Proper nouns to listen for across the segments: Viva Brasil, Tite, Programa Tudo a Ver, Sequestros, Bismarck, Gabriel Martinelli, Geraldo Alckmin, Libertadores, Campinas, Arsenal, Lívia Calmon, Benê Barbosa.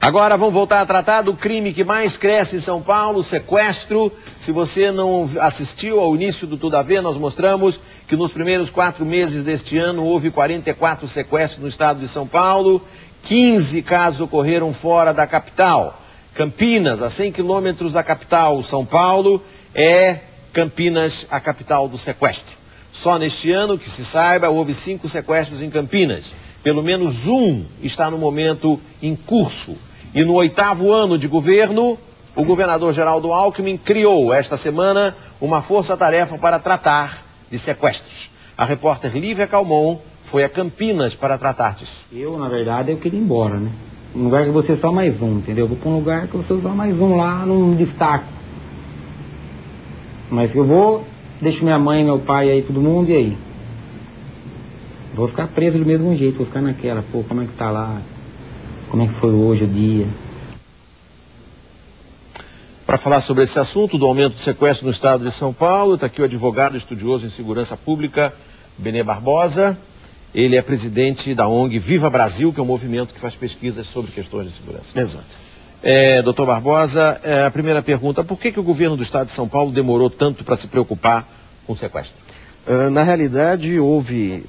Agora vamos voltar a tratar do crime que mais cresce em São Paulo, sequestro. Se você não assistiu ao início do Tudo a Ver, nós mostramos que nos primeiros 4 meses deste ano houve 44 sequestros no estado de São Paulo, 15 casos ocorreram fora da capital. Campinas, a 100 quilômetros da capital, São Paulo, é Campinas a capital do sequestro. Só neste ano, que se saiba, houve 5 sequestros em Campinas. Pelo menos um está no momento em curso. E no 8º ano de governo, o governador Geraldo Alckmin criou esta semana uma força-tarefa para tratar de sequestros. A repórter Lívia Calmon foi a Campinas para tratar disso. Na verdade, eu queria ir embora, né? Um lugar que você só mais um, entendeu? Vou para um lugar que você só mais um lá, num destaque. Mas eu vou, deixo minha mãe, meu pai aí, todo mundo, e aí? Vou ficar preso do mesmo jeito, vou ficar naquela, pô, como é que tá lá, como é que foi hoje o dia. Para falar sobre esse assunto do aumento de sequestro no estado de São Paulo, está aqui o advogado estudioso em segurança pública, Benê Barbosa. Ele é presidente da ONG Viva Brasil, que é um movimento que faz pesquisas sobre questões de segurança. Exato. Doutor Barbosa, a primeira pergunta, por que o governo do estado de São Paulo demorou tanto para se preocupar com o sequestro? Na realidade, houve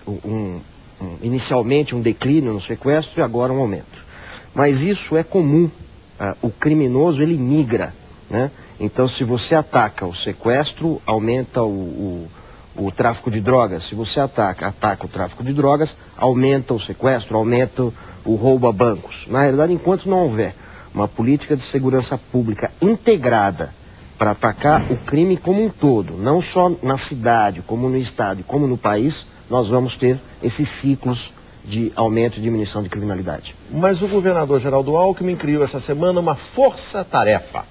inicialmente um declínio no sequestro e agora um aumento. Mas isso é comum. O criminoso, ele migra, né? Então, se você ataca o sequestro, aumenta o tráfico de drogas. Se você ataca o tráfico de drogas, aumenta o sequestro, aumenta o roubo a bancos. Na realidade, enquanto não houver uma política de segurança pública integrada para atacar o crime como um todo, não só na cidade, como no estado e como no país, nós vamos ter esses ciclos de aumento e diminuição de criminalidade. Mas o governador Geraldo Alckmin criou essa semana uma força-tarefa.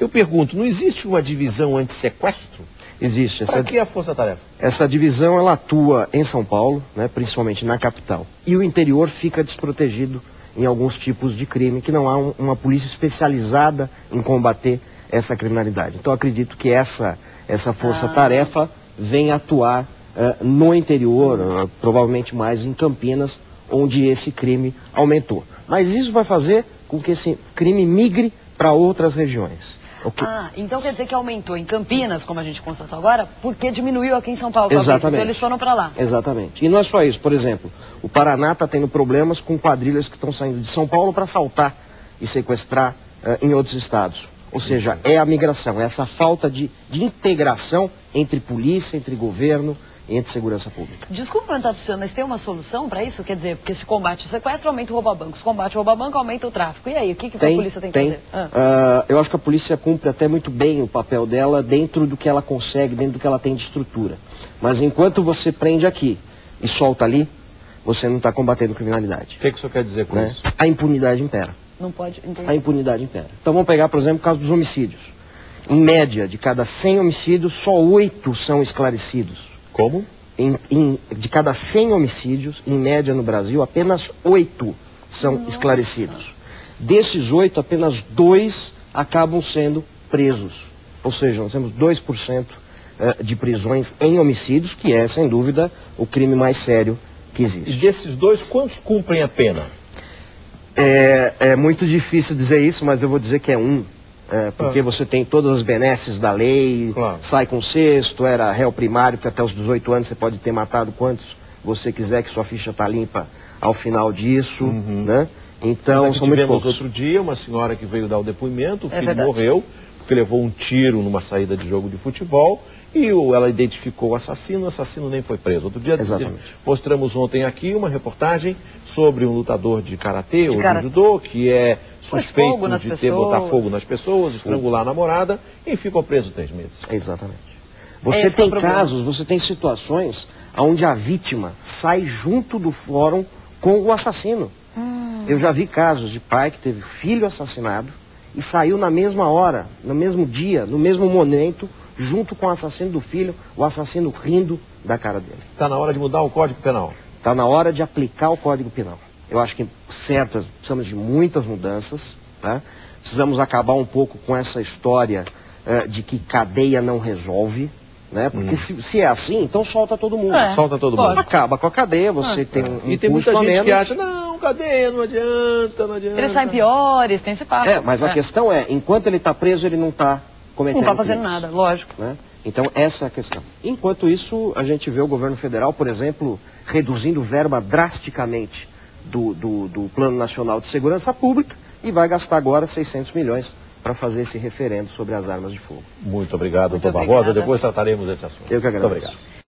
Eu pergunto, não existe uma divisão anti-sequestro? Existe. Para que a força-tarefa? Essa divisão, ela atua em São Paulo, né, principalmente na capital, e o interior fica desprotegido em alguns tipos de crime, que não há uma polícia especializada em combater essa criminalidade. Então, acredito que essa força-tarefa vem atuar no interior, provavelmente mais em Campinas, onde esse crime aumentou. Mas isso vai fazer com que esse crime migre para outras regiões. Okay. Então quer dizer que aumentou em Campinas, como a gente constatou agora, porque diminuiu aqui em São Paulo. Exatamente. Então eles foram para lá. Exatamente. E não é só isso. Por exemplo, o Paraná está tendo problemas com quadrilhas que estão saindo de São Paulo para assaltar e sequestrar em outros estados. Ou seja, é a migração, é essa falta de integração entre polícia, entre governo e entre segurança pública. Desculpa perguntar para o senhor, mas tem uma solução para isso? Quer dizer, porque se combate o sequestro, aumenta o roubo a bancos. Se combate o roubo a banco, aumenta o tráfico. E aí, o que a polícia tem que fazer? Eu acho que a polícia cumpre até muito bem o papel dela dentro do que ela consegue, dentro do que ela tem de estrutura. Mas enquanto você prende aqui e solta ali, você não está combatendo criminalidade. O que o senhor quer dizer com isso? A impunidade impera. Não pode entender. A impunidade impera. Então vamos pegar, por exemplo, o caso dos homicídios. Em média, de cada 100 homicídios, só 8 são esclarecidos. Como? De cada 100 homicídios, em média no Brasil, apenas 8 são esclarecidos. Desses 8, apenas 2 acabam sendo presos. Ou seja, nós temos 2% de prisões em homicídios, que é, sem dúvida, o crime mais sério que existe. E desses 2, quantos cumprem a pena? É muito difícil dizer isso, mas eu vou dizer que é 1. Porque você tem todas as benesses da lei, sai com cesto, era réu primário, porque até os 18 anos você pode ter matado quantos você quiser, que sua ficha está limpa ao final disso, né? Então, são muito poucos. Outro dia, uma senhora que veio dar o depoimento, o filho morreu, porque levou um tiro numa saída de jogo de futebol, e ela identificou o assassino nem foi preso. Outro dia, mostramos ontem aqui uma reportagem sobre um lutador de karatê ou de judô, que é suspeito de botar fogo nas pessoas, estrangular a namorada, e ficou preso 3 meses. Exatamente. Você tem casos, você tem situações onde a vítima sai junto do fórum com o assassino. Eu já vi casos de pai que teve filho assassinado, e saiu na mesma hora, no mesmo dia, no mesmo momento, junto com o assassino do filho, o assassino rindo da cara dele. Está na hora de mudar o Código Penal? Está na hora de aplicar o Código Penal. Eu acho que precisamos de muitas mudanças, tá? Precisamos acabar um pouco com essa história de que cadeia não resolve, né? Porque se é assim, então solta todo mundo. Solta todo mundo. Acaba com a cadeia, você tem um custo a menos. E tem muita gente que acha, não, cadeia, não adianta, não adianta. Eles saem piores, tem esse papo. É, mas a questão é, enquanto ele está preso, ele não está cometendo. Não está fazendo nada, lógico. Né? Então, essa é a questão. Enquanto isso, a gente vê o governo federal, por exemplo, reduzindo verba drasticamente do Plano Nacional de Segurança Pública e vai gastar agora 600 milhões para fazer esse referendo sobre as armas de fogo. Muito obrigado, doutor Barbosa. Depois trataremos desse assunto. Eu que agradeço. Muito obrigado.